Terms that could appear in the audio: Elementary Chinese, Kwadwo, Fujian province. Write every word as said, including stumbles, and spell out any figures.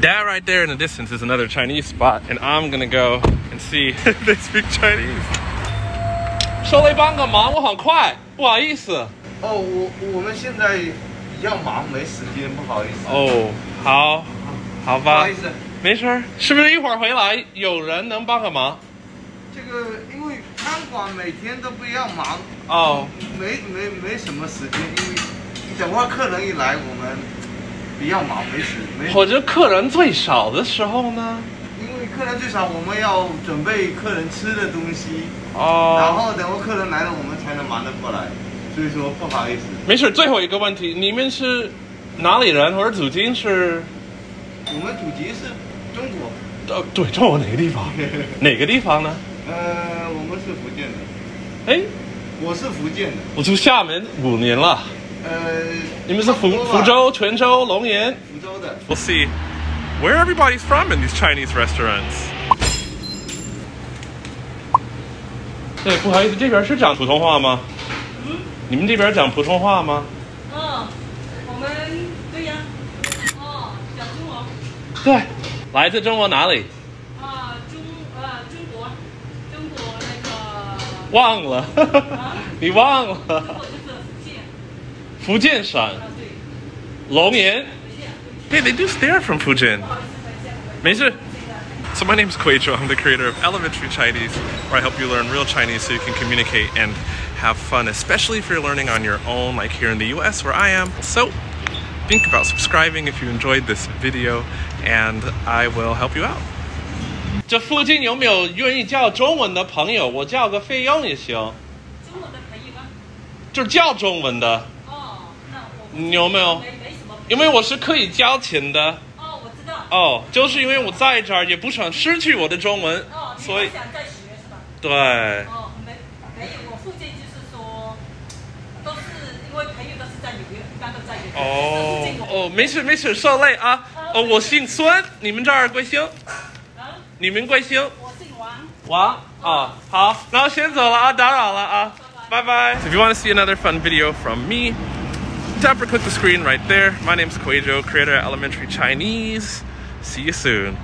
That right there in the distance is another Chinese spot, and I'm gonna go and see if they speak Chinese. Oh, how? How about? Oh. We'll see where everybody's from in these Chinese restaurants. Hey, they do stare from Fujian. So my name is Kwadwo. I'm the creator of Elementary Chinese, where I help you learn real Chinese so you can communicate and have fun, especially if you're learning on your own, like here in the U S where I am. So think about subscribing if you enjoyed this video, and I will help you out. 这附近有没有愿意叫中文的朋友？我叫个费用也行。中文的可以吗？就是叫中文的。哦，那我你有没有？因为我是可以交钱的。哦，我知道。哦，就是因为我在这儿，也不想失去我的中文，哦、所以想再学是吧？对。哦，没没有，我附近就是说，都是因为朋友都是在纽约，一般都在纽约。哦哦，没事没事，受累啊。哦，我姓孙，你们这儿贵姓？ 你们贵姓？我姓王。王啊，好，那我先走了啊，打扰了啊，拜拜。If you want to see another fun video from me, tap or click the screen right there. My name's Kwadwo, creator of Elementary Chinese. See you soon.